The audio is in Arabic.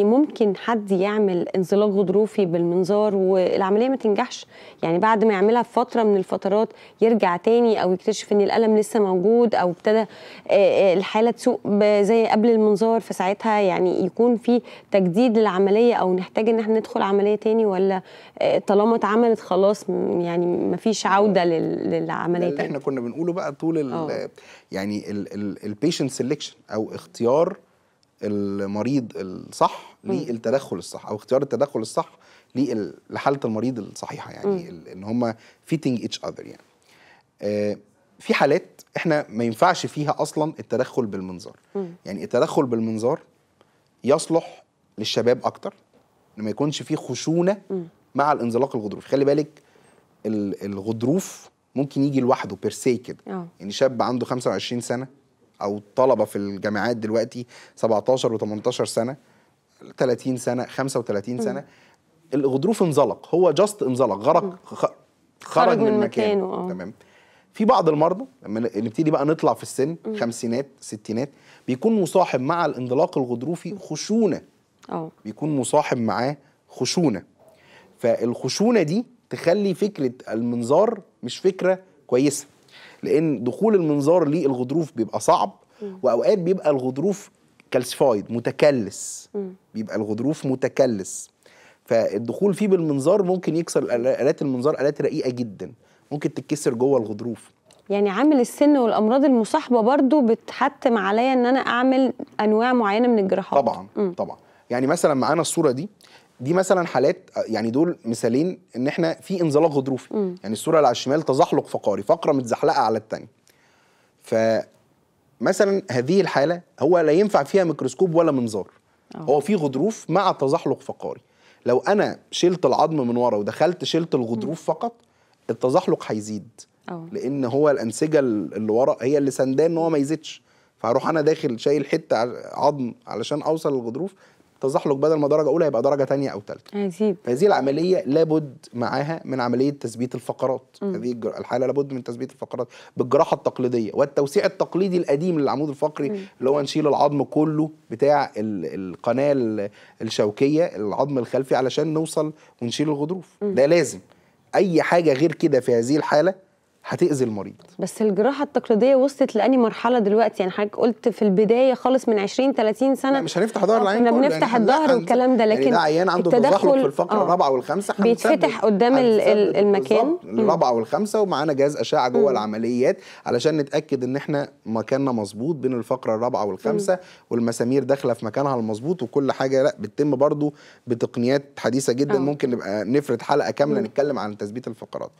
ممكن حد يعمل انزلاق غضروفي بالمنظار والعمليه ما تنجحش، يعني بعد ما يعملها بفتره من الفترات يرجع تاني او يكتشف ان الالم لسه موجود او ابتدى الحاله تسوء زي قبل المنظار، فساعتها يعني يكون في تجديد للعمليه او نحتاج ان احنا ندخل عمليه تاني، ولا طالما اتعملت خلاص يعني ما فيش عوده للعمليه تاني؟ احنا كنا بنقوله بقى طول يعني البيشنت سيلكشن او اختيار المريض الصح للتدخل الصح او اختيار التدخل الصح لحاله المريض الصحيحه، يعني ان هم فيتنج اتش اذر. يعني في حالات احنا ما ينفعش فيها اصلا التدخل بالمنظار، يعني التدخل بالمنظار يصلح للشباب اكتر لما يكونش فيه خشونه مع الانزلاق الغضروفي. خلي بالك الغضروف ممكن يجي لوحده بيرسي كده، يعني شاب عنده 25 سنه او طلبه في الجامعات دلوقتي 17 و18 سنه 30 سنه 35 سنه الغضروف انزلق، هو جاست انزلق، غرق، خرج من مكانه. تمام. في بعض المرضى لما نبتدي بقى نطلع في السن خمسينات ستينات بيكون مصاحب مع الانزلاق الغضروفي خشونه، بيكون مصاحب معاه خشونه، فالخشونه دي تخلي فكره المنظار مش فكره كويسه، لان دخول المنظار للغضروف بيبقى صعب، واوقات بيبقى الغضروف كالسيفايد متكلس، بيبقى الغضروف متكلس، فالدخول فيه بالمنظار ممكن يكسر آلات المنظار، آلات رقيقه جدا ممكن تتكسر جوه الغضروف. يعني عامل السن والامراض المصاحبه برضو بتحتم عليا ان انا اعمل انواع معينه من الجراحات. طبعا طبعا، يعني مثلا معانا الصوره دي مثلا حالات، يعني دول مثالين ان احنا في انزلاق غضروفي، يعني الصوره اللي على الشمال تزحلق فقري، فقره متزحلقه على الثانيه. فمثلا هذه الحاله هو لا ينفع فيها ميكروسكوب ولا منظار، هو في غضروف مع تزحلق فقري، لو انا شلت العظم من ورا ودخلت شلت الغضروف فقط التزحلق هيزيد، لان هو الانسجه اللي ورا هي اللي سندان ان هو ما يزيدش، فهروح انا داخل شايل حته عظم علشان اوصل للغضروف، تزحلق بدل ما درجه اولى يبقى درجه ثانيه او ثالثه. هذه العمليه لابد معاها من عمليه تثبيت الفقرات، هذه الحاله لابد من تثبيت الفقرات بالجراحه التقليديه والتوسيع التقليدي القديم للعمود الفقري، اللي هو نشيل العظم كله بتاع القناه الشوكيه العظم الخلفي علشان نوصل ونشيل الغضروف، ده لازم. اي حاجه غير كده في هذه الحاله هتأذي المريض. بس الجراحة التقليدية وصلت لأني مرحلة دلوقتي، يعني حضرتك قلت في البداية خالص من 20-30 سنة مش هنفتح ظهر العين، كنا بنفتح الظهر والكلام ده، لكن يعني ده عيان عنده تزحلق في الفقرة الرابعة والخامسة بيتفتح قدام المكان الرابعة والخامسة، ومعانا جهاز أشعة جوه العمليات علشان نتأكد إن إحنا مكاننا مظبوط بين الفقرة الرابعة والخامسة، والمسامير داخلة في مكانها المظبوط وكل حاجة. لا بتتم برضو بتقنيات حديثة جدا، ممكن نبقى نفرد حلقة كاملة نتكلم عن تثبيت الفقرات.